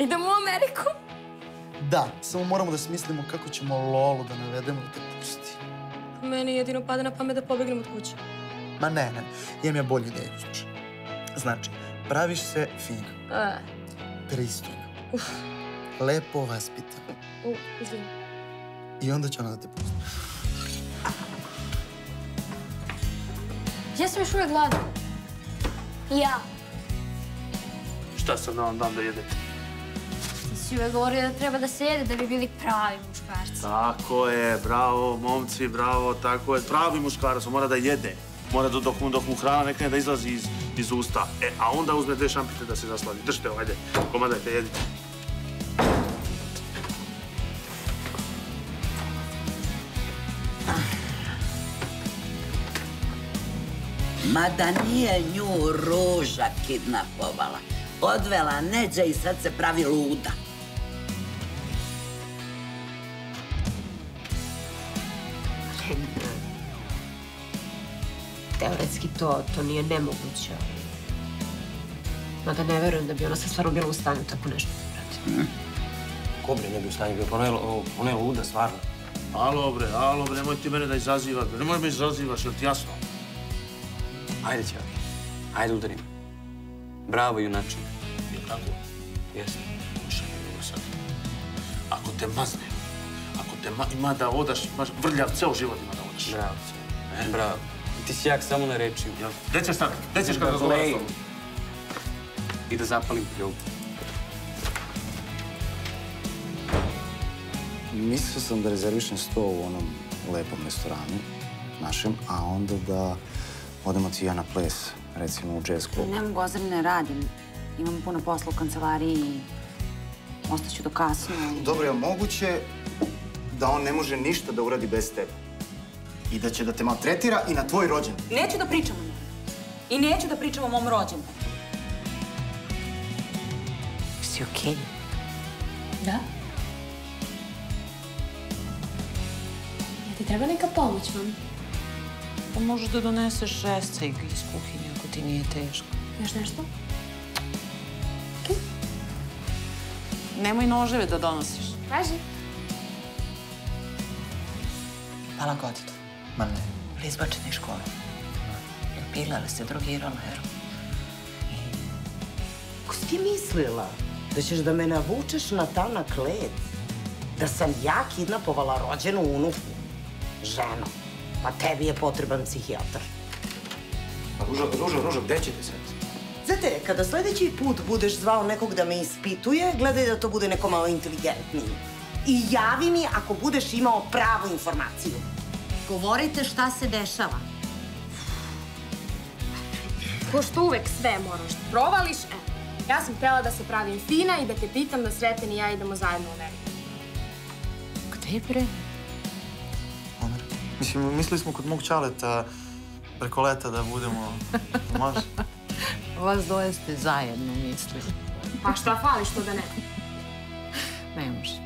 Idemo u Ameriku? Da, samo moramo da smislimo kako ćemo Lolu da navedemo da te pusti. Meni jedino pada na pamet da pobegnem od kuće. Ma ne, ne, imam ja bolju ideju, slušaj. Znači, praviš se fino. Pristojno. Lepo vaspitan. Izvim. I onda će ona da te pusti. Ja sam još uvijek gladan. Ja. Šta sam da vam dam da jedete? Ti si uvijek govorio da treba da se jede da bi bili pravi muškarci. Tako je, bravo, momci, bravo, tako je. Pravi muškarac, on mora da jede. Mora da dok mu hrana nekada izlazi iz usta. E, a onda uzme dve šampite da se zasladi. Držite, ajde, komadajte, jedite. Mada nije nju Ruža kidnapovala. Odvela Neđe i sad se pravi luda. Teoretski to nije nemoguće. Mada ne verujem da bi ona se stvarno bila u stanju tako nešto napraviti. Ko bre ne bi u stanju bio? Ona je luda, stvarno. Alo bre, nemoj ti mene da izazivaš. Nemoj me izazivaš, jel ti jasno? Ajde, ćao. Ajde, udarim. Bravo, junačin. Je tako? Jesi. Ušaj, dobro sad. Ako te mazne, ima da odaš, imaš vrljav, ceo život ima da odaš. Bravo, ceo. Bravo. Ti si jak samo na rečiju. Gde ćeš sad? Gde ćeš kada razgovara s tobom? I da zapalim pljubu. Mislio sam da rezervišem sto u onom lepom restoranu našem, a onda da... Odemo ti ja na ples, recimo u jazz klubu. Ne mogu, Ozren, ne radim. Imam puno posla u kancelariji i ostaću do kasno. Dobro, je li moguće da on ne može ništa da uradi bez tebe? I da će da te maltretira i na tvoj rođen? Neću da pričam o njemu. I neću da pričam o mom rođenu. Si okej? Da. Ja ti treba neka pomoć, mami? Pa možeš da doneseš šesca iz kuhinje, ako ti nije teško. Još nešto? Kim? Nemoj noževe da donosiš. Važi. Pa lagodito. Ma ne. Bili izbačeni iz škole. Jer pila, ali se drogirala, jer... Ko si ti mislila? Da ćeš da me navučeš na tanak led? Da sam ja kidnapovala rođenu unuku? Ženo. Pa tebi je potreban psihijatar. Ružo, gde ćete sad? Znate, kada sljedeći put budeš zvao nekog da me ispituje, gledaj da to bude neko malo inteligentniji. I javi mi ako budeš imao pravu informaciju. Govorite šta se dešava. Ko što uvek sve moraš da provališ, evo. Ja sam htjela da se pravim fina i da te pitam da Sreten i ja idemo zajedno u Ameriku. Gde bre? Mislim, mislili smo kod mog čaleta preko leta da budemo... Možeš? Vas dvoje ste zajedno mislili. Pa šta fališ to da ne? Ne može.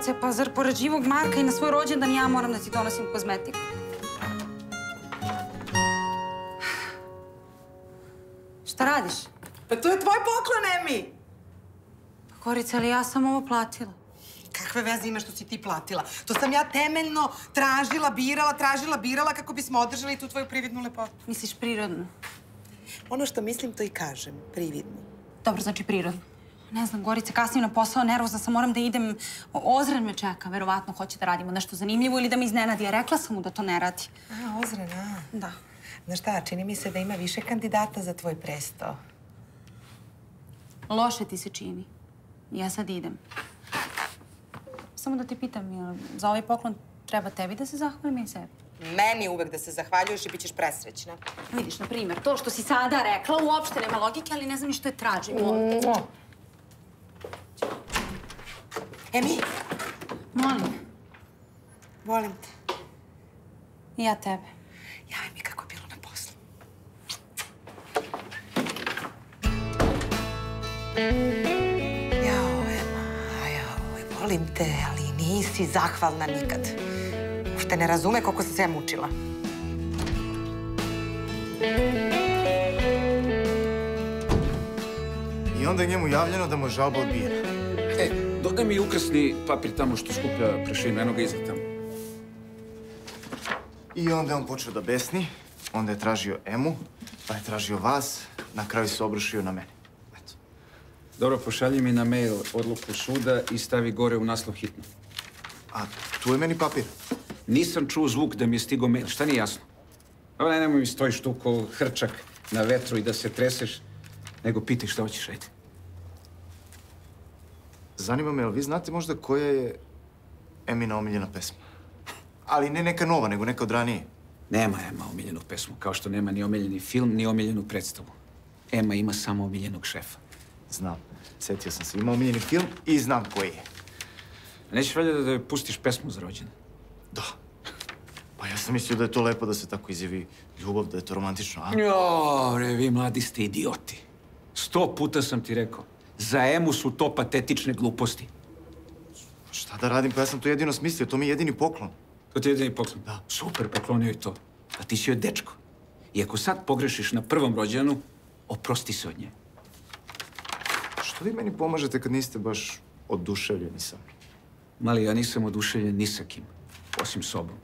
Jece, pa zar pored živog Marka i na svoj rođendan ja moram da ti donosim kozmetiku? Šta radiš? Pa to je tvoj poklon, Emi! Pa Korica, ali ja sam ovo platila. Kakve veze ima što si ti platila? To sam ja temeljno tražila, birala kako bismo održali tu tvoju prividnu lepotu. Misliš prirodno? Ono što mislim, to i kažem. Prividno. Dobro, znači prirodno. Ne znam, Gorice, kasnije na posao, nervozna sam, moram da idem. Ozren me čeka, verovatno hoće da radimo nešto zanimljivo ili da me iznenadi. Ja rekla sam mu da to ne radi. A, Ozren, a? Da. Znaš šta, čini mi se da ima više kandidata za tvoj presto. Loše ti se čini. Ja sad idem. Samo da te pitam, za ovaj poklon treba tebi da se zahvalim i sebi? Meni uvek da se zahvaljuješ i bit ćeš presrećna. Vidiš, na primjer, to što si sada rekla uopšte nema logike, ali ne znam ni što je tražimo ovdje. Emi? Molim. Volim te. I ja tebe. Javi mi kako je bilo na poslu. Jao, Ema, jao, volim te, ali nisi zahvalna nikad. Ušte ne razume koliko sam se mučila. I onda je njemu javljeno da mu žalba odbijena. E, dodaj mi ukrasni papir tamo što skuplja prešli imeno ga izletam. I onda je on počeo da besni, onda je tražio Emu, pa je tražio vas, na kraju se obrušio na mene. Eto. Dobro, pošalji mi na mail odluku suda i stavi gore u naslov hitno. A tu je meni papir? Nisam čuo zvuk da mi je stigao mail, šta nije jasno? Ovo ne nemoj mi stojiš tu ko hrčak na vetru i da se treseš, nego pitaj šta hoćeš, ajde. Zanima me, jel vi znate možda koja je Emina omiljena pesma? Ali ne neka nova, nego neka od ranije. Nema Ema omiljenu pesmu, kao što nema ni omiljeni film, ni omiljenu predstavu. Ema ima samo omiljenog šefa. Znam. Setio sam se, ima omiljeni film i znam koji je. Nećeš valjda da joj pustiš pesmu za rođendan? Da. Pa ja sam mislio da je to lepo da se tako izjavi ljubav, da je to romantično, a? Jo, re, vi mladi ste idioti. 100 puta sam ti rekao. Za Emu su to patetične gluposti. Šta da radim? Pa ja sam to jedino smislio. To mi je jedini poklon. To ti je jedini poklon? Da. Super, poklonio i to. A ti si joj dečko. I ako sad pogrešiš na prvom rođendanu, oprosti se od nje. Što vi meni pomažete kad niste baš oduševljeni sami? Mali, ja nisam oduševljen ni sa kim. Osim sobom.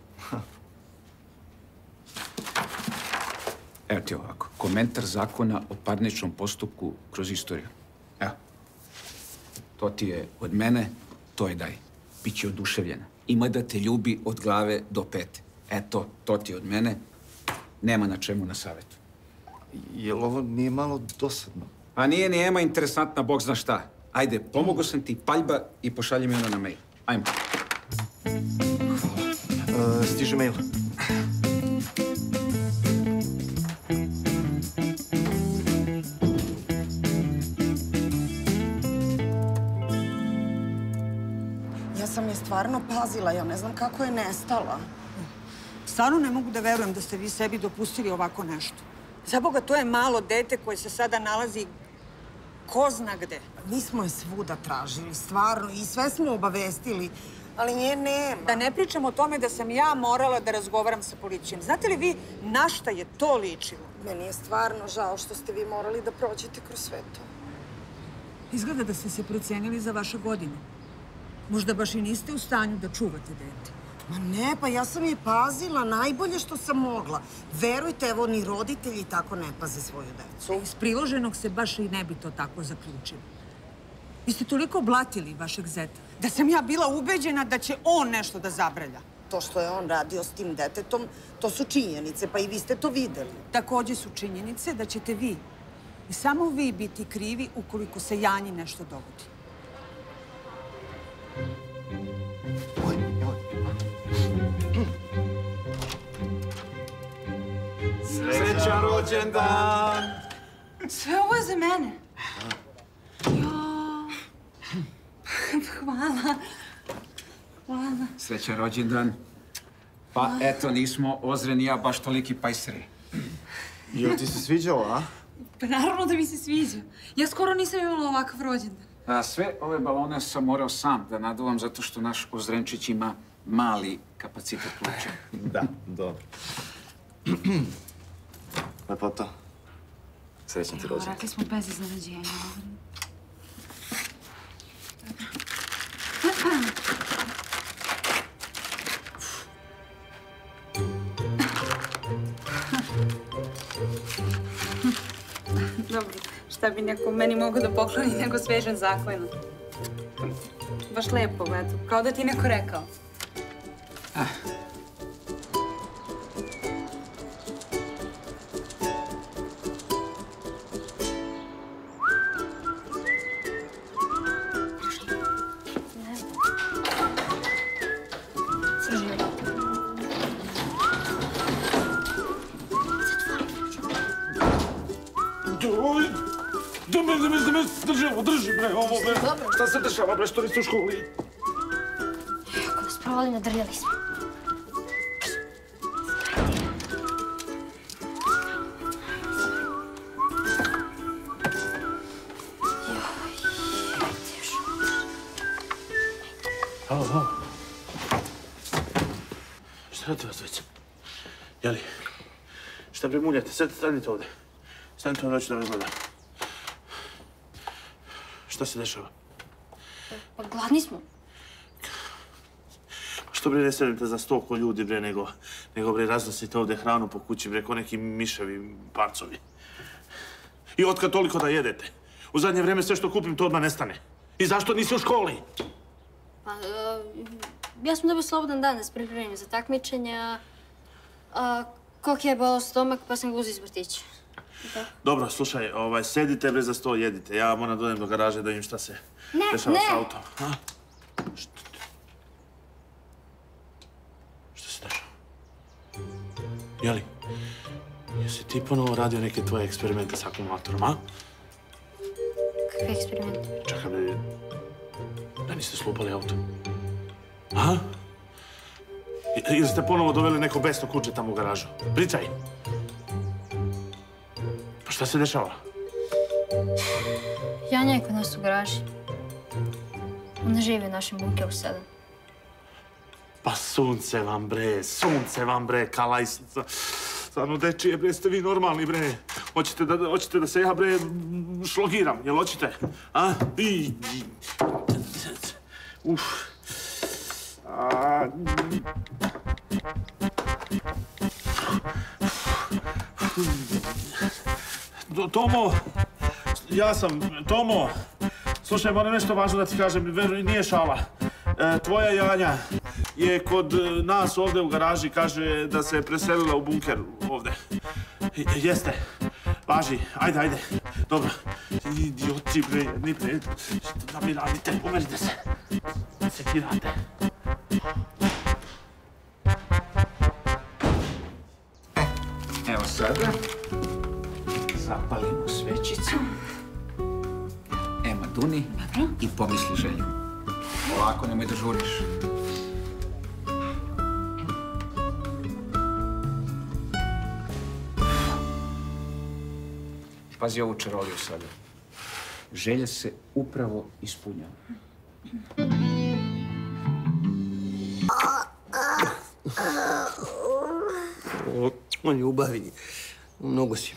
Evo ti ovako. Komentar zakona o parničnom postupku kroz istoriju. Evo, to ti je od mene, to je daj. Biće oduševljena. Ima da te ljubi od glave do pete. Eto, to ti je od mene. Nema na čemu na savjetu. Jel ovo nije malo dosadno? A nije ni Ema interesantna, bog zna šta. Ajde, pomogao sam ti, paljba i pošalji mi ono na mail. Ajmo. Hvala. Stiže mail. Stvarno pazila, ja ne znam kako je nestala. Stvarno ne mogu da verujem da ste vi sebi dopustili ovako nešto. Za Boga, to je malo dete koje se sada nalazi ko zna gde. Mi smo je svuda tražili, stvarno, i sve smo obavestili, ali nje nema. Da ne pričam o tome da sam ja morala da razgovaram sa policijom. Znate li vi na šta je to ličilo? Meni je stvarno žao što ste vi morali da prođete kroz sve to. Izgleda da ste se procenili za vaše godine. Možda baš i niste u stanju da čuvate dete. Ma ne, pa ja sam je pazila najbolje što sam mogla. Verujte, evo, ni roditelji tako ne paze svoju decu. Iz priloženog se baš i ne bi to tako zaključilo. Vi ste toliko blatili vašeg zeta. Da sam ja bila ubeđena da će on nešto da zabrlja. To što je on radio s tim detetom, to su činjenice, pa i vi ste to videli. Također su činjenice da ćete vi i samo vi biti krivi ukoliko se Janji nešto dogodi. Srećan rođendan! Sve ovo je za mene. Hvala. Hvala. Srećan rođendan. Pa eto, nismo Ozren i ja baš toliki pajseri. Jel ti se sviđao, a? Pa naravno da mi se sviđao. Ja skoro nisam imala ovakav rođendan. Sve ove balone sam morao sam da naduvam zato što naš Ozrenčić ima mali kapacitet pluća. Da, dobro. Lepoto. Srećan ti rođendan. Rekli smo bez iznenađenja. Dobro, šta bi neko meni mogao da pokloni nego svežen zakleno. Baš lijepo, eto, kao da ti neko rekao. Šta se dešava, bre, što niste u školi? Ako nas provali, nadrljali smo. Halo, halo. Šta radite vas dvojica? Jeli? Šta bre muljate? Sad stanite ovde. Stanite ovde, hoću da vas gledam. Šta se dešava? Pa gladni smo. Što bre ne sedete za 100 ljudi bre, nego bre raznosite ovde hranu po kući bre, ko neki miševi, parcovi. I otkad toliko da jedete? U zadnje vreme sve što kupim to odmah nestane. I zašto nisi u školi? Pa, ja sam dobio slobodan dan da se pripremim za takmičenja. Kok je bolao stomak pa sam ga uzeo iz vrtića. Dobro, slušaj, sedite bre za 100, jedite. Ja moram da odem do garaže da im šta se dešava s autom. Šta se dešava? Jeli, jesi ti ponovo radio neke tvoje eksperimente s akumulatorom, a? Kakve eksperimente? Čekaj, da niste slupali auto? A? Ili ste ponovo doveli neko besno kuće tamo u garažu? Pričaj! Šta se dešava? Janja je kod nas u garaži. Ona živi u našem bunkeru 7. Pa sunce vam bre, kalajsica. Stvarno, dečije bre, ste vi normalni bre. Hoćete da se ja bre šlogiram, jel hoćete? A? Uf. Tomo, ja sam, Tomo, slušaj, moram nešto važno da ti kažem, veruj, nije šala. Tvoja Janja je kod nas ovde u garaži, kaže da se preselila u bunker ovde. Jeste, laži, ajde, dobro. Idioti, bre, jedni bre, šta da mi radite, umerite se, sekirate. Evo sada. Zapalimo svećicu. Ema, duni i pomisli želju. Ovako, nemoj da žuriš. Pazi ovu čaroliju sada. Želja se upravo ispunjava. O ljubavi. Mnogo si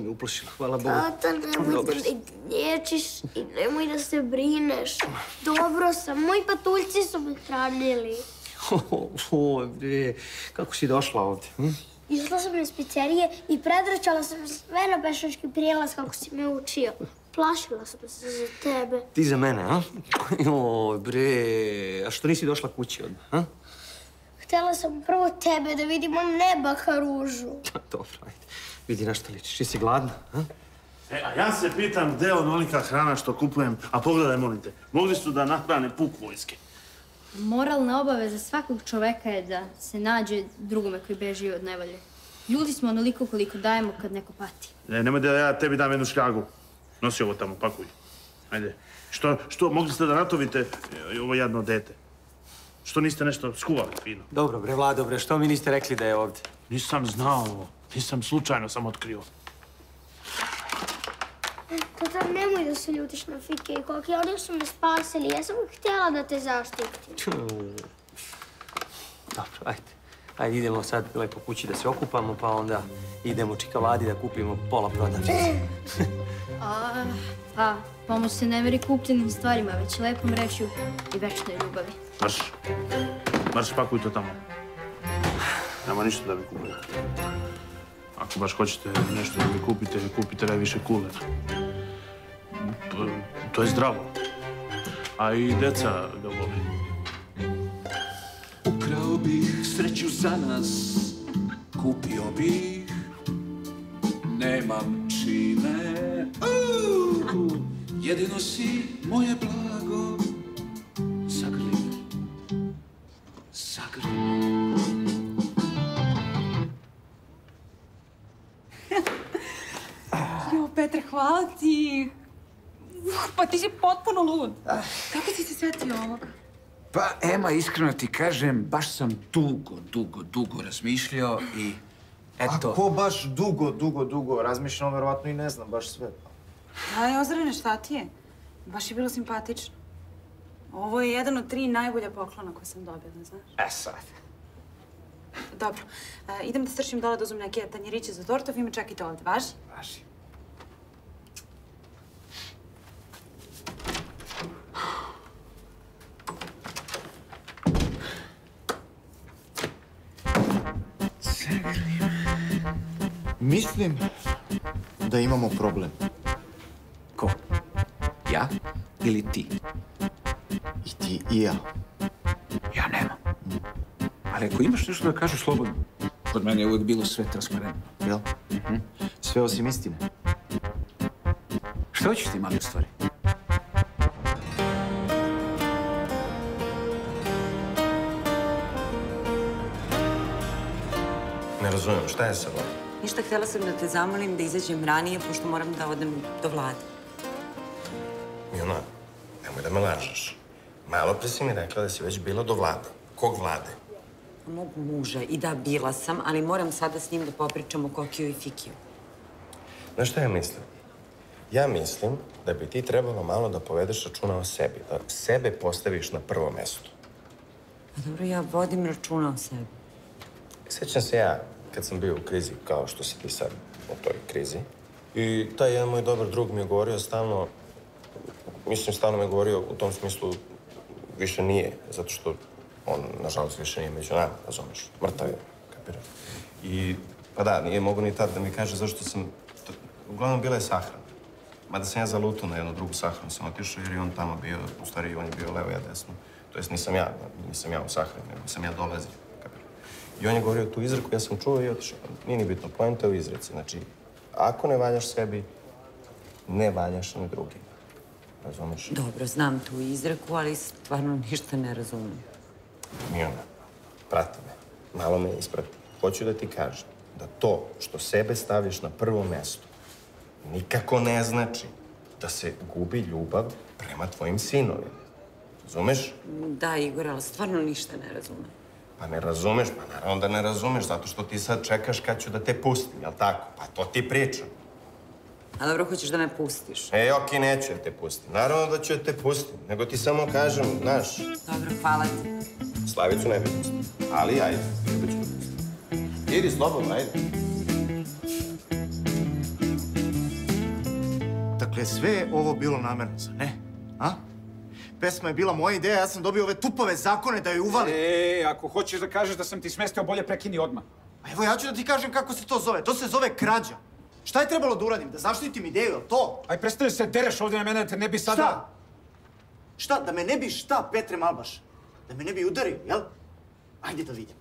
me uplošila, hvala Bogu. Tata, nemoj da mi dječiš i nemoj da se brineš. Dobro sam, moji patuljci su me hranili. Oj, bre, kako si došla ovde? Išla sam iz pizzerije i predračala sam sve na pešački prijelaz kako si me učio. Plašila sam se za tebe. Ti za mene, a? Oj, bre, a što nisi došla kući odmah, a? Htjela sam prvo tebe da vidimo neba, Haružu. Dobro, ajde. Vidi na što ličiš. Ti si gladna, a? E, a ja se pitam gde je onolika hrana što kupujem, a pogledaj, molim te, mogli su da nahrane puk vojske. Moralna obaveza svakog čoveka je da se nađe drugome koji beži od nevolje. Ljudi smo onoliko koliko dajemo kad neko pati. E, nemoj da ja tebi dam jednu šljagu. Nosi ovo tamo, pakuj. Ajde. Što, mogli ste da natovite ovo jadno dete? Što niste nešto skuvali fino? Dobro bre, Vlado bre, što mi niste rekli da je ovde? Nisam znao ovo. Nisam, slučajno sam otkrio. Tatar, nemoj da se ljutiš na fike I koke, oni su me spasili. Ja sam htjela da te zaštitim. Dobro, ajde. Ajde, idemo sad lepo kući da se okupamo, pa onda idemo čikavadi da kupimo pola prodavnice. Pa, mamo se ne meri kupljenim stvarima, već lepom rečju I večnoj ljubavi. Marš. Marš, pakuj to tamo. Nema ništa da mi kupite. Ako baš hoćete nešto da mi kupite, kupite najviše kulera. To je zdravo. A I deca ga vole. Ukrao bih sreću za nas, kupio bih, nemam čime. Jedino si moje blago, zagrli me, zagrli me. Jo, Petre, hvala ti. Pa ti si potpuno lud. Kako si se svetio ovoga? Pa, Ema, iskreno ti kažem, baš sam dugo razmišljao I eto... A ko baš dugo razmišljao, verovatno I ne znam baš sve. Ali, Ozrane, šta ti je? Baš je bilo simpatično. Ovo je jedan od 3 najbolja poklona koje sam dobila, znaš? E sad. Dobro, idem da stršim dole da uzmem neke tanjeriće za tortov, ima čekajte ovdje, važi? Važi. Mislim da imamo problem. Ko? Ja ili ti? I ti I ja. Ja nemam. Ali ako imaš nešto da kažeš slobodno, kod mene je uvijek bilo sve transparentno. Jel? Sve osim istine. Šta hoćeš ti, mali, u stvari? Ne razumijem, šta je sa Vladom? Ništa, htjela sam da te zamolim da izađem ranije, pošto moram da odem do Vlade. Milana, nemoj da me lažeš. Malo pre si mi rekla da si već bila do Vlade. Kog Vlade? Mog muža I da, bila sam, ali moram sada s njim da popričam o Kokiju I Fikiju. Znaš šta ja mislim? Ja mislim da bi ti trebalo malo da povedeš računa o sebi, da sebe postaviš na prvo mesto. Pa dobro, ja vodim računa o sebi. Sjećam se ja, kad sam bio u krizi, kao što si ti sad u toj krizi, I taj jedan moj dobar drug mi je govorio stalno, mislim, stalno me govorio u tom smislu više nije, zato što on, nažalost, više nije među nama, razumiješ, mrtav je, kapiraj. I, pa da, nije mogo ni tad da mi kaže zašto sam... Uglavnom, bila je sahrana. Mada sam ja zalutao na jednu drugu sahranu, sam otišao jer je on tamo bio, u stvari, on je bio levo, ja desno. To jest, nisam ja u sahrani, nego sam ja dolazio, kapiraj. I on je govorio tu izreku, ja sam čuo I otišao. Nije ni bitno, poenta je u izreci, znači, ako ne valjaš sebi, ne valjaš ni drugima. Razumeš? Dobro, znam tu izreku, ali stvarno ništa ne razumijem. Milana, prati me. Malo me isprati. Hoću da ti kažem da to što sebe staviš na prvo mesto nikako ne znači da se gubi ljubav prema tvojim sinovima. Razumeš? Da, Igor, ali stvarno ništa ne razumem. Pa ne razumeš, pa naravno da ne razumeš, zato što ti sad čekaš kad ću da te pustim, jel' tako? Pa to ti pričam. A dobro, hoćeš da me pustiš? E, okej, neću da te pustim. Naravno da ću da te pustim, nego ti samo kažem, znaš... Dobro, hvala ti. Slavicu ne bi pustim, ali ajde, ne bi ću pustim. Idi, slobodno, ajde. Dakle, sve je ovo bilo namerno, zar ne? A? Pesma je bila moja ideja, ja sam dobio ove tupove zakone da je uvalim. E, ako hoćeš da kažeš da sam ti smestao, bolje prekini odmah. A evo, ja ću da ti kažem kako se to zove. To se zove krađa. Šta je trebalo da uradim? Da zaštitim ideju, to? Aj, prestani se dereš ovdje na mene, te ne bi sada... Šta? Šta? Da me ne bi šta, Petre Malbaš? Da me ne bi udario, jel? Ajde da vidim.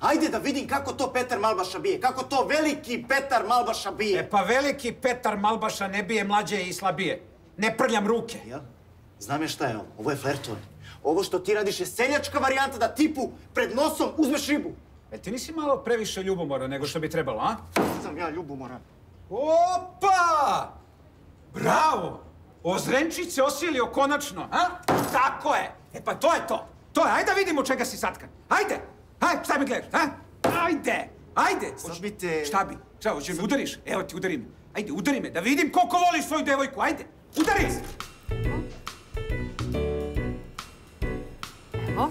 Ajde da vidim kako to Petar Malbaša bije, kako to veliki Petar Malbaša bije. E pa veliki Petar Malbaša ne bije mlađe I slabije. Ne prljam ruke. Jel? Znam je šta je ovo. Ovo je flertovanje. Ovo što ti radiš je seljačka varijanta da tipu pred nosom uzmeš ribu. E ti nisi malo previše ljubomoran nego što bi trebalo, a? Nisam ja ljubomoran. Opa! Bravo! Ozrenčić se osjelio konačno, a? Tako je! E pa to je to! To je, ajde da vidimo čega si satkan! Ajde! Ajde, šta mi gledaš, a? Ajde! Ajde! Sad bite... Šta bi? Šta, hoće mi udariš? Evo ti, udari me. Ajde, udari me, da vidim koliko voliš svoju devojku, ajde! Udari! Evo.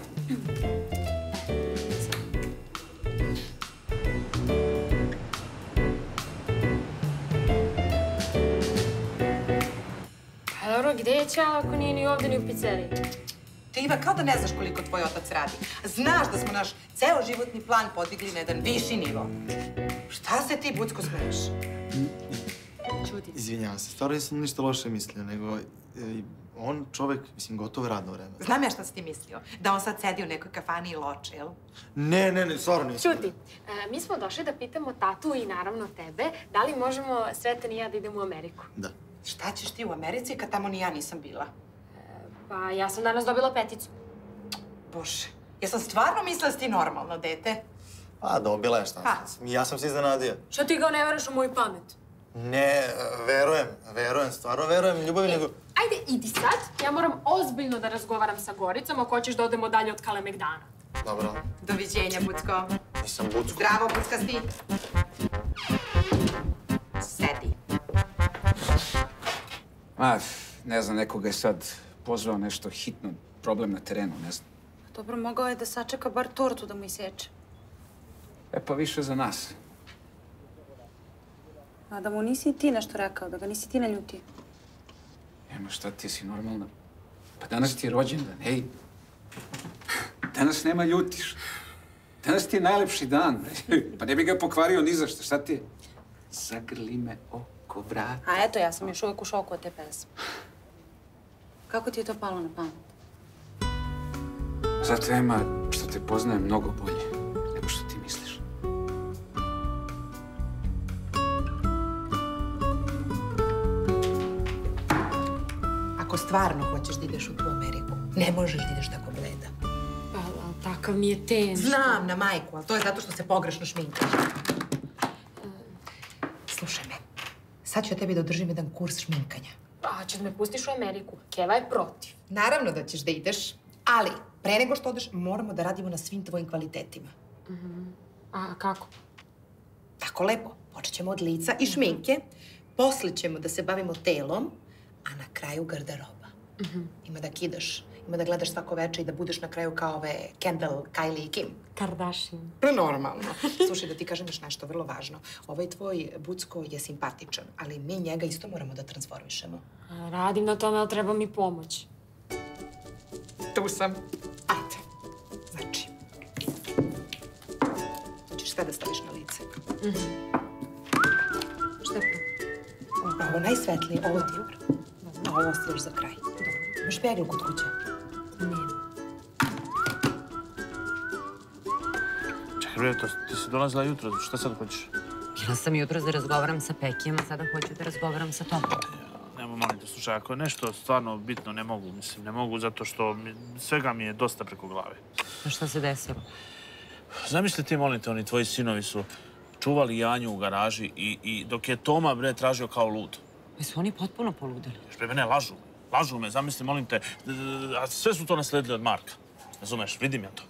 Pa dobro, gdje je Ćala ako nije ni ovdje ni u pizzeriji? Ti, Iva, kao da ne znaš koliko tvoj otac radi. Znaš da smo naš ceo životni plan podigli na jedan viši nivo. Šta se ti, bucko, smeješ? Čuti. Izvinjavam se, stvarno nisam ništa loše mislio, nego... On čovek, mislim, gotovo radno vreme. Znam ja šta si ti mislio? Da on sad sedi u nekoj kafani i loče, jel? Ne, stvarno nisam. Čuti, mi smo došli da pitamo tatu i naravno tebe da li možemo Svetan i ja da idemo u Ameriku. Da. Šta ćeš ti u Americi kad tamo ni ja nisam bila? Pa, ja sam danas dobila peticu. Bože, ja sam stvarno mislila da si ti normalno, dete. Pa, dobila je šta sam. Ja sam se iznenadio. Šta ti ga ne veraš u moju pamet? Ne, verujem, stvarno verujem, ljubavi nego... Ajde, idi sad. Ja moram ozbiljno da razgovaram sa Goricom ako hoćeš da odemo dalje od Kalemegdana. Dobro. Doviđenja, Bucko. Nisam Bucko. Zdravo, Buckasti. Sedi. Ma, ne znam, nekoga je sad pozvao nešto hitno, problem na terenu, ne znam. Dobro, mogao je da sačeka bar tortu da mu iseče. E pa više za nas. A da mu nisi ti nešto rekao, da ga nisi ti naljutio? Ema, šta ti si normalna? Pa danas ti je rođendan, ej. Danas nema ljutiš. Danas ti je najlepši dan, bre. Pa ne bi ga pokvario ni zašto, šta ti je? Zagrli me oko vrata. A eto, ja sam još uvijek u šoku od te pesme. Kako ti je to palo na pamet? Zato, Ema, što te poznaje mnogo bolje nego što ti misliš. Stvarno hoćeš da ideš u tu Ameriku. Ne možeš da ideš tako bleda. Pa, ali takav mi je ten. Znam na majku, ali to je zato što se pogrešno šminkaš. Slušaj me, sad ću ja tebi da održim jedan kurs šminkanja. Pa, ćeš da me pustiš u Ameriku. Keva je protiv. Naravno da ćeš da ideš, ali pre nego što odeš moramo da radimo na svim tvojim kvalitetima. A kako? Tako lepo. Počet ćemo od lica i šminke, posle ćemo da se bavimo telom, a na kraju garderoba. Ima da kidaš, ima da gledaš svako večer i da budeš na kraju kao ove Kendall, Kylie i Kim Kardashian. Normalno. Slušaj, da ti kažem još nešto vrlo važno. Ovaj tvoj Bucko je simpatičan, ali mi njega isto moramo da transformišemo. Radim na tome, ali treba mi pomoć. Tu sam. Ajde. Znači, ćeš sve da staviš na lice. Šta je to? Ovo najsvetlije, ovo ti upravo. A ovo ostaviš za kraj. Dobro. Imaš peglu kod kuće? Nema. Čekaj, bre, ti si dolazila jutro, šta sad hoćeš? Bila sam jutro da razgovaram sa Pekijem, a sada hoću da razgovaram sa Tomom. Nemo, molim te, slušaj, ako je nešto stvarno bitno, ne mogu, mislim, ne mogu, zato što svega mi je dosta preko glave. A šta se desilo? Zamisli ti, molim te, oni tvoji sinovi su čuvali Janju u garaži i dok je Toma, bre, tražio kao ludo. Pa su oni potpuno poludeli. Bre, ne, lažu me, zamisli, molim te, a sve su to nasledili od Marka. Razumeš, vidim ja to.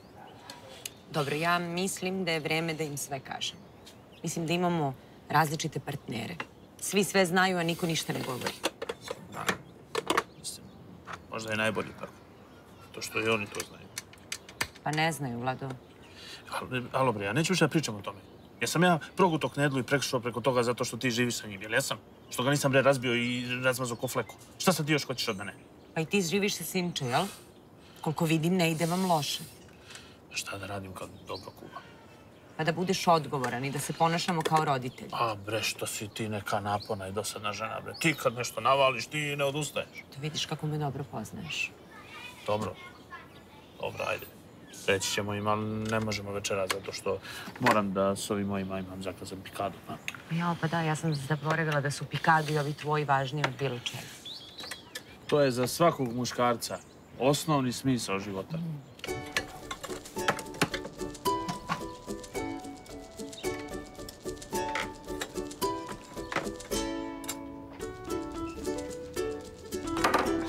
Dobro, ja mislim da je vreme da im sve kažem. Mislim da imamo različite partnere. Svi sve znaju, a niko ništa ne govori. Da, mislim, možda je najbolji tako. To što i oni to znaju. Pa ne znaju, Vlado. Alo, bre, ja neću više da pričam o tome. Jesam ja progutao Knedlu i prekšao preko toga zato što ti živiš sa njim, jel jesam? Što ga nisam, bre, razbio i razmazao ko fleku. Šta sad ti još hoćeš od mene? Pa i ti živiš sa Simče, jel? Koliko vidim, ne ide vam loše. Pa šta da radim kao dobro kuma? Pa da budeš odgovoran i da se ponašamo kao roditelji. A, bre, što si ti neka napona i dosadna žena, bre. Ti kad nešto navališ, ti ne odustaješ. To vidiš kako me dobro poznaješ. Dobro, ajde. Reći ćemo im, ali ne možemo večera, zato što moram da s ovim mojima imam zakazan pikadu. Jao, pa da, ja sam zaboravila da su pikadu i ovi tvoji važniji od bilo čega. To je za svakog muškarca osnovni smisao života.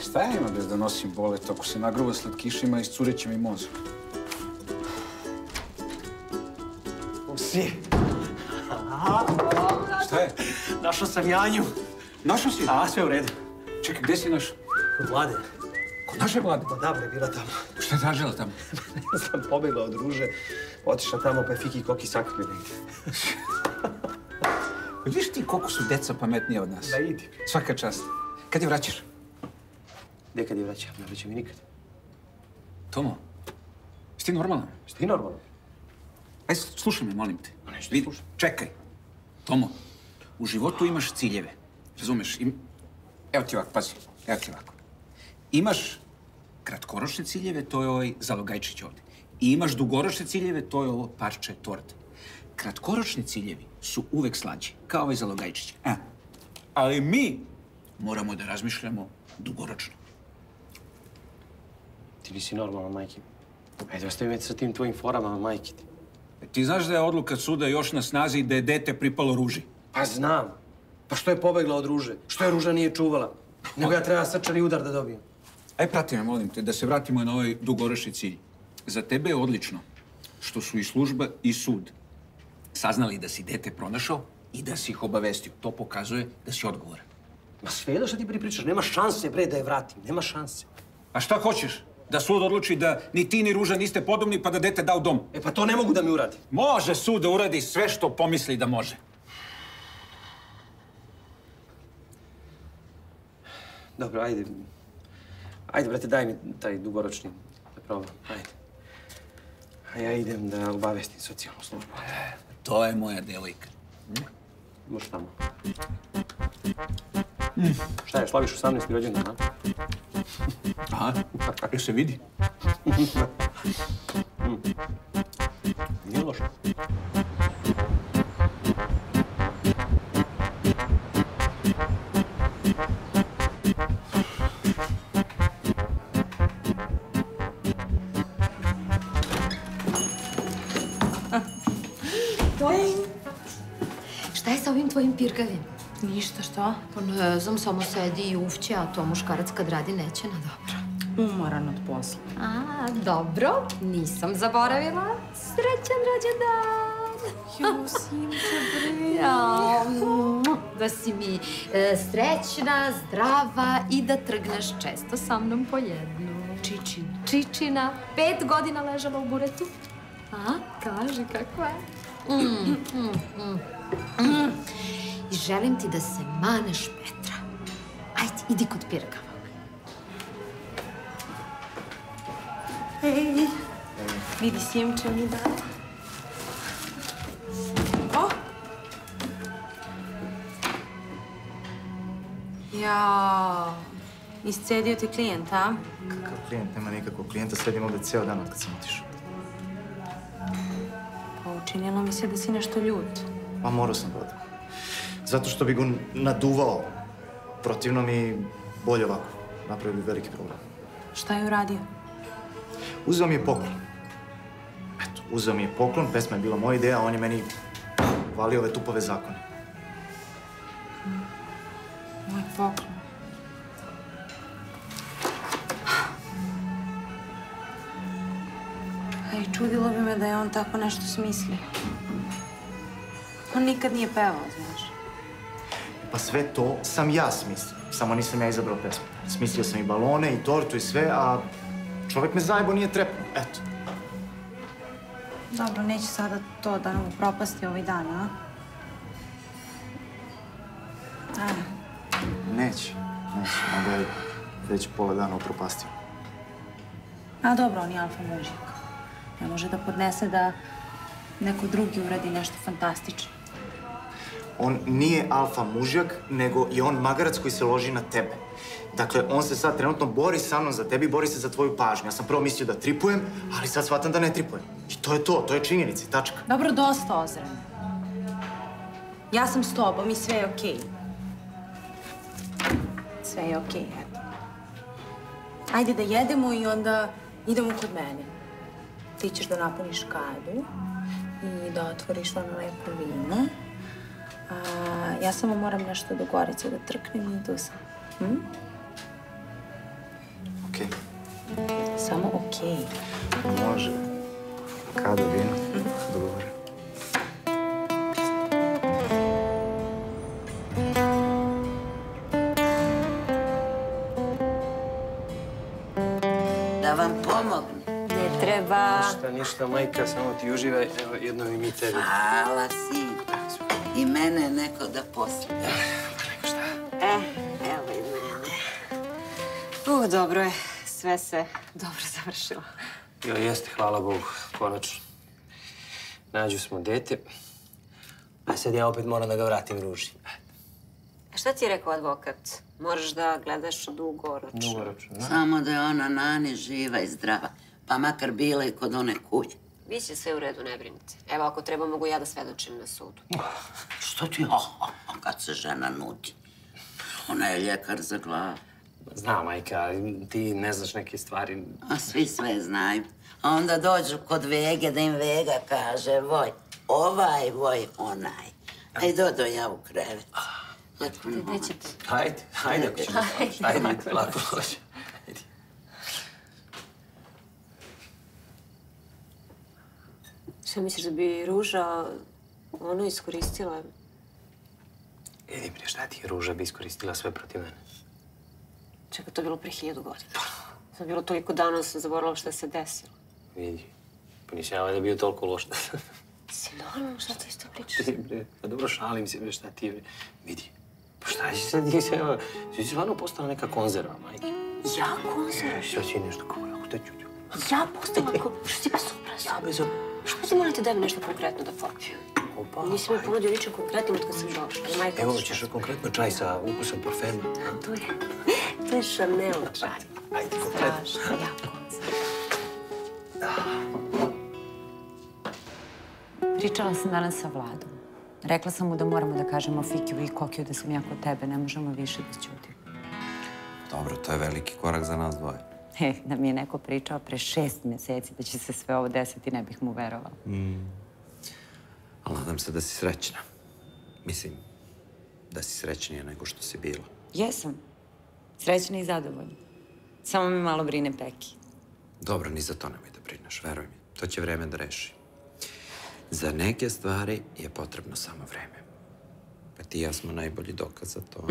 Šta ja imam bez da nosim bolet ako se nagruva slatkišima i iscureće mi mozak? Svi, Šta je? Našao sam Janju. Našao si? A, sve u redu. Čekaj, gdje si našao? Kod Vlade. Kod naše Vlade? Pa da, bre, bila tamo. Šta je tražila tamo? Ne znam, pobjegla od ruže. Otišla tamo, pa je Fiki i Koki sakrili negdje. Vidiš ti koliko su deca pametnije od nas? Da, idi. Svaka čast. Kad je vraćaš? Gdje kad je vraćam? Ne vraćam i nikad. Tomo, jesi ti normalan? Jesi ti normalan? Ajde, slušaj me, molim te. Pa nešto slušaj. Čekaj. Tomo, u životu imaš ciljeve. Razumeš? Evo ti ovako, pazi. Evo ti ovako. Imaš kratkoročne ciljeve, to je ovaj zalogajčić ovdje. I imaš dugoročne ciljeve, to je ovo parče torte. Kratkoročni ciljevi su uvek slađi, kao ovaj zalogajčić. Ali mi moramo da razmišljamo dugoročno. Ti nisi normalan, majke. Ajde, ostavi me sa tim tvojim forama, majke ti. Ti znaš da je odluka suda još na snazi i da je dete pripalo Ruži? Pa znam. Pa što je pobegla od Ruže? Što je Ruža nije čuvala? Nego ja treba srčani udar da dobijem. Aj, prati me, molim te, da se vratimo na ovaj dugoročni cilj. Za tebe je odlično što su i služba i sud saznali da si dete pronašao i da si ih obavestio. To pokazuje da si odgovoran. Ma sve jedno što ti pripričaš, nema šanse, bre, da je vratim. Nema šanse. A šta hoćeš? Da sud odluči da ni ti ni Ruža niste podobni pa da dete da u dom? E pa to ne mogu da mi uradi. Može sud da uradi sve što pomisli da može. Dobro, ajde. Ajde, brate, daj mi taj dugoročni problem. Ajde. A ja idem da obavestim socijalnu službu. To je moja devojka. Možeš tamo. Šta je, slaviš 18. rođendan, a? Aha, jer se vidi. Nije loše. Šta je sa ovim tvojim pirgavim? Ništa, šta? Pa ne znam, samo sedi i uvće, a to muškarac kad radi neće, na dobro. Umoran od posla. A, dobro, nisam zaboravila. Srećan rođendan! Jo, Simče, bre! Jao, da si mi srećna, zdrava i da trgneš često sa mnom po jednu. Čičina. Čičina, 5 godina ležala u buretu. A, kaži, kakva je? I želim ti da se maneš Petra. Ajde, idi kod pirgavog. Ej, vidi Simče mi dala. O! Jao, iscedio ti klijent, a? Kakav klijent? Nema nikakvog klijenta, sledim ovdje cijel dan od kad sam otišao. Pa učinjeno mi se da si nešto ljut. Pa morao sam Vlada. Zato što bi ga naduvao. Protivno mi bolje ovako. Napravio bi veliki problem. Šta je uradio? Uzeo mi je poklon. Eto, uzeo mi je poklon, pesma je bila moja ideja, a on je meni valio ove tupove zakone. Moj poklon. A i čudilo bi me da je on tako nešto smislio. On nikad nije pevao, znaš. Pa sve to sam ja smislio. Samo nisam ja izabrao pesmu. Smislio sam i balone, i tortu, i sve, a čovjek me zajebo nije trepnuo. Eto. Dobro, neće sada to da nam upropasti ovaj dan, a? Neće. Neće, onda je već pola dana upropastio. A dobro, on je alfa mužik. Ne može da podnese da neko drugi uradi nešto fantastično. On nije alfa mužjak, nego je on magarac koji se loži na tebe. Dakle, on se sad trenutno bori sa mnom za tebi, bori se za tvoju pažnju. Ja sam prvo mislio da tripujem, ali sad shvatam da ne tripujem. I to je činjenica i tačka. Dobro, dosta ozren. Ja sam s tobom i sve je okej. Sve je okej, eto. Ajde da jedemo i onda idemo kod mene. Ti ćeš da napuniš kadu i da otvoriš ono lepo vino. Ja samo moram nešto do Gorice da trknem i idu sam. Okej. Samo okej. Može. Kada vino, dogovorim. vam pomogne. Ne treba. Ništa, majka, samo ti uživaj. Evo, jednom i mi tebi. Hvala, sin. I mene je neko da poslije. Neko šta? Evo i mene. Dobro je. Sve se dobro završilo. Jo, jeste, hvala Bogu, konačno. Nađu smo dete. A sad ja opet moram da ga vratim Ruži. A šta ti je rekao advokat? Moraš da gledaš dugoročno. Dugoročno, ne? Samo da je ona Nani živa i zdrava. Pa makar bila i kod one kulje. Biće sve u redu, ne brinite. Evo, ako treba, mogu ja da svedočim na sudu. Što ti je? Kad se žena nudi. Ona je ljekar za glavu. Znam, majka, ti ne znaš neke stvari. A svi sve znaju. A onda dođu kod Vege da im Vega kaže, voj, ovaj, voj, onaj. Aj, dodo ja u krevet. Gdje ćete? Hajde, hajde ako ćemo. Hajde, lako hoće. Šta misliš da bi Ruža ono iskoristila? Jedi mi, šta ti Ruža bi iskoristila sve protiv mene? Čekaj, to je bilo pre 1000 godina. To je bilo toliko dana da sam zaboravila šta se desilo. Vidi, ponišava da je bio toliko loš. Si normalno, šta ti isto pričaš? Pa dobro, šalim se, šta ti je. Vidi, pa šta će sad ti se, evo, si stvarno postala neka konzerva, majke. Ja konzerva? Šta će nešto kao, jako te ću. Ja postala kao, što si bezobrazno? Ja bezobrazno. Što se molite daj mi nešto konkretno da popiju? Nisi mi ponudio ničem konkretno od kad sam došla, majka. Evo, ćeš konkretno čaj sa ukusom parfema. To je, to je Chanel čaj. Ajde, konkretno. Strašno, jako. Pričala sam danas sa Vladom. Rekla sam mu da moramo da kažemo Fikiju i Kokiju da sam ja kod tebe, ne možemo više da ćutim. Dobro, to je veliki korak za nas dvoje. Da mi je neko pričao pre 6 meseci da će se sve ovo desiti, ne bih mu verovala. Ali nadam se da si srećna. Mislim, da si srećnija nego što si bila. Jesam. Srećna i zadovoljna. Samo mi malo brine Peki. Dobro, ni za to nemoj da brineš, veruj mi. To će vreme da reši. Za neke stvari je potrebno samo vreme. Pa ti i ja smo najbolji dokaz za to.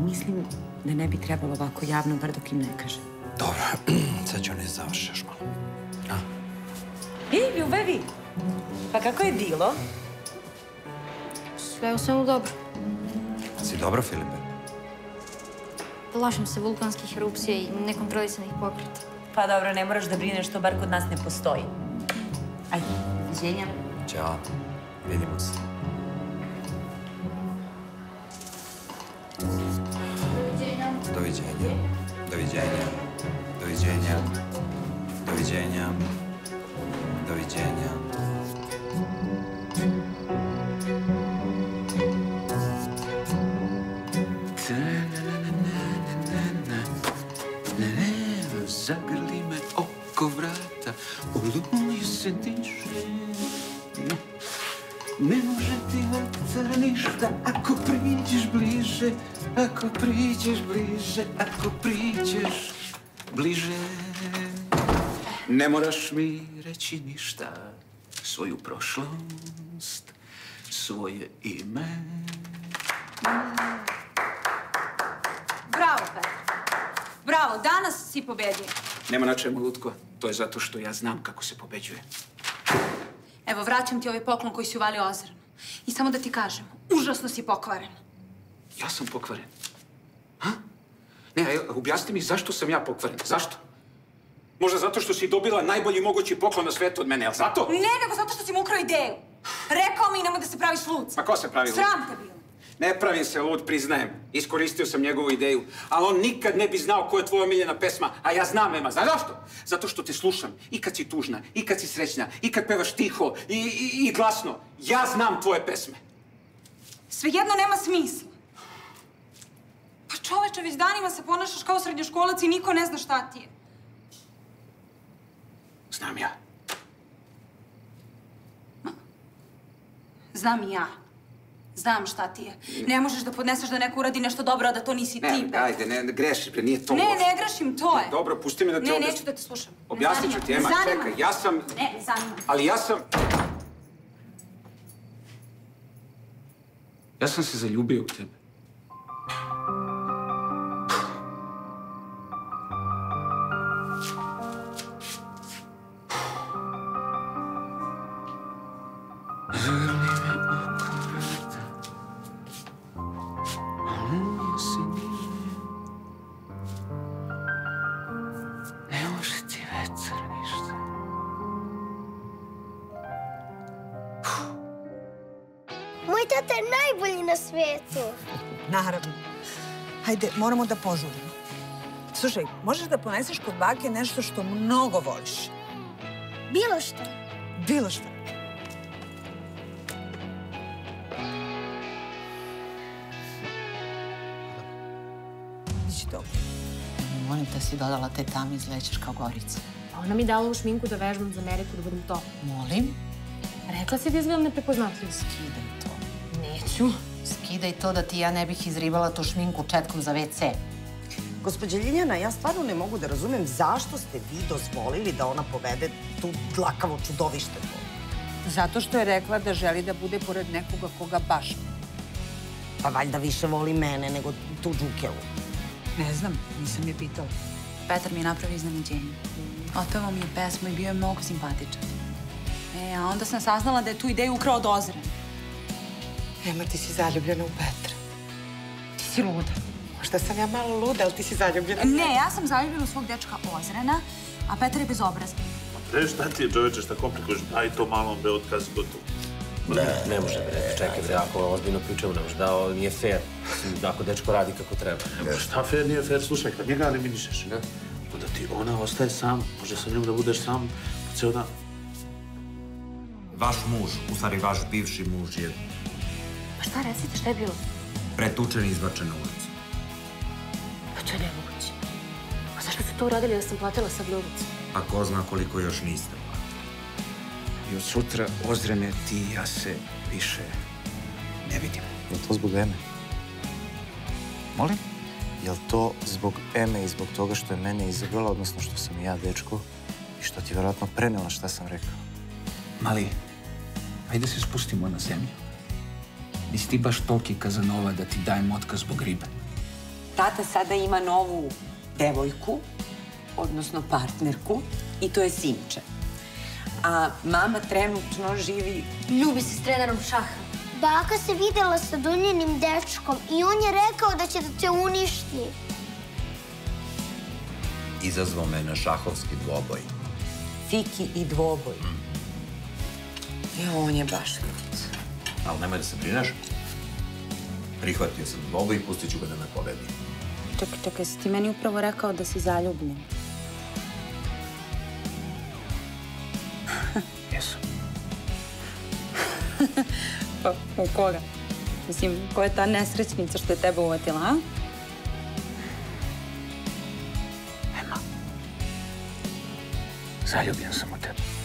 Mislim da ne bi trebalo ovako javno, bar dok im ne kažem. Dobro, sad ću ne završi još malo. Ej, ljubevi, pa kako je bilo? Sve u svemu dobro. Si dobro, Filipe? Plašim se vulkanskih erupcija i nekontrolisanih pokreta. Pa dobro, ne moraš da brineš, to bar kod nas ne postoji. Ajde, želja. Ćao, vidimo se. Doviđenja, doviđenja, doviđenja, doviđenja, doviđenja. Zagrli me oko vrata, u luju se diše. Ne može ti vatar ništa, ako priđeš bliže. Ako priđeš bliže, ako priđeš bliže. Ne moraš mi reći ništa, svoju prošlost, svoje ime. Bravo, Petar. Bravo, danas si pobedio. Nema na čemu, lutko. To je zato što ja znam kako se pobeđuje. Evo, vraćam ti ovaj poklon koji si uvalio ozirano. I samo da ti kažem, užasno si pokvaren. Ja sam pokvaren. Ha? Ne, objasni mi zašto sam ja pokvaren. Zašto? Možda zato što si dobila najbolji mogući poklon na svetu od mene, jel' zato? Ne, nego zato što si mu ukrao ideju. Rekao mi, nemoj da se praviš lud. Pa ko se pravi lud? Sram te bilo. Ne pravim se lud, priznajem. Iskoristio sam njegovu ideju. Ali on nikad ne bi znao koja je tvoja omiljena pesma, a ja znam, Ema. Znaš zašto? Zato što te slušam. I kad si tužna, i kad si srećna, i kad pevaš tiho, i glasno. Ja znam tvoje pesme. Svejedno nema smisla. Pa čoveče, već danima se ponašaš kao srednjoškolac i niko ne zna šta ti je. Znam ja. Znam i ja. Znam šta ti je. Ne možeš da podneseš da neko uradi nešto dobro, a da to nisi ti. Ne, ajde, ne grešiš, nije to. Ne, ne grešim, to je. Dobro, pusti me da te objasnim. Ne, neću da te slušam. Objasnit ću ti, Ema, čekaj, ja sam... Ne, zanima. Ali ja sam... Ja sam se zaljubio u tebe. Moj tata je najbolji na svijetu. Naravno. Hajde, moramo da požurimo. Slušaj, možeš da poneseš kod bake nešto što mnogo voliš? Bilo što. Bilo što. Biće dobro. Molim da si dodala te tame, izlećeš kao gorica. Ona mi dala u šminku da vežbam za Ameriku da budem to. Molim? Rekla si da izgledam neprepoznatljivo. Skidaj to. Neću. Skidaj to da ti ja ne bih izribala to šminku četkom za WC. Gospođa Ljiljana, ja stvarno ne mogu da razumem zašto ste vi dozvolili da ona povede tu dlakavo čudovište. Zato što je rekla da želi da bude pored nekoga koga baš. Pa valjda više voli mene nego tu džukelu. Ne znam, nisam je pitala. Petar mi je napravio iznenađenje. Otpevao mi je pesmu i bio je mnogo simpatičan. A onda sam saznala da je tu ideju ukrao od Ozren. Ema, ti si zaljubljena u Petra. Ti si luda. Možda sam ja malo luda, ali ti si zaljubljena. Ne, ja sam zaljubljena u svog dečka Ozrena, a Petar je bezobrazan. Pre, šta ti je, čoveče, šta komplikuješ? Daj to malom, be, otkaz gotovo. Ne, ne može, bre. Čekaj, bre, ako ozbiljno pričamo, ne može da, nije fair. Ako dečko radi kako treba. Šta fair, nije fair? Slušaj, kad njega eliminišeš, onda ti ona ostaje sam, može sa njom da budeš sam ceo dan. Vaš muž, u stvari vaš bivši muž je... Pa šta recite, šta je bilo? Pretučen i izbačen na ulicu. Pa to je nemoguće. Pa zašto su to uradili da sam platila sad ljubicu? Pa ko zna koliko još niste platili. I od sutra, Ozrene, ti i ja se više ne vidimo. Je to zbog Eme? Molim? Je li to zbog Eme i zbog toga što je mene izabrala, odnosno što sam ja dečko i što ti vjerojatno prenela šta sam rekao? Mali, ajde se spustimo na zemlju. Nisi ti baš toliki Kazanova da ti dajem otkaz zbog ribe. Tata sada ima novu devojku, odnosno partnerku, i to je Simče. A mama trenutno živi... Ljubi se s trenerom šaha. Baka se videla sa Dunjinim dečkom i on je rekao da će da te uništi. Izazvao me na šahovski dvoboj. Fiki i dvoboj. On je baš krut. Ali nemoj da se brineš. Prihvatio sam dvoga i pustit ću ga da me pobedi. Čekaj, si ti meni upravo rekao da si zaljubljen? Jesam. Pa, u koga? Mislim, ko je ta nesrećnica što je tebe uvatila, a? Ema. Zaljubljen sam u tebe.